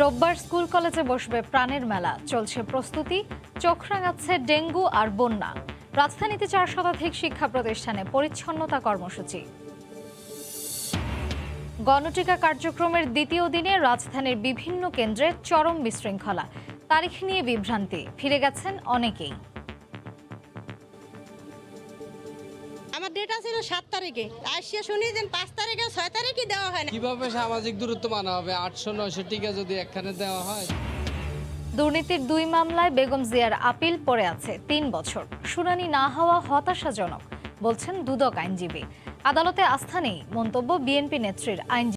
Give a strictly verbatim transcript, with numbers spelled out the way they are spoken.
রোববার স্কুল কলেজে বসবে প্রাণের মেলা, চলছে প্রস্তুতি। চোখ রাঙাচ্ছে ডেঙ্গু আর বন্যা। রাজধানীতে চার শতাধিক শিক্ষা প্রতিষ্ঠানে পরিচ্ছন্নতা কর্মসূচি। গণটিকা কার্যক্রমের দ্বিতীয় দিনে রাজধানীর বিভিন্ন কেন্দ্রে চরম বিশৃঙ্খলা, তারিখ নিয়ে বিভ্রান্তি, ফিরে গেছেন অনেকেই। আমার ডেট ছিল সাত তারিখে, আসিয়া শুনি যে পাঁচ তারিখে ছয় তারিখে দেওয়া হয় না। কিভাবে সামাজিক দূরত্ব মানা হবে? আটশো নয়শো টিকা যদি একখানে দেওয়া হয়। দুর্নীতির দুই মামলায় বেগম জিয়ার আপিল পড়ে আছে তিন বছর, শুনানি না হওয়া হতাশাজনক বলছেন দুদক আইনজীবী। আদালতে আস্থা নেই, মন্তব্য বিএনপি নেত্রীর আইনজীবী।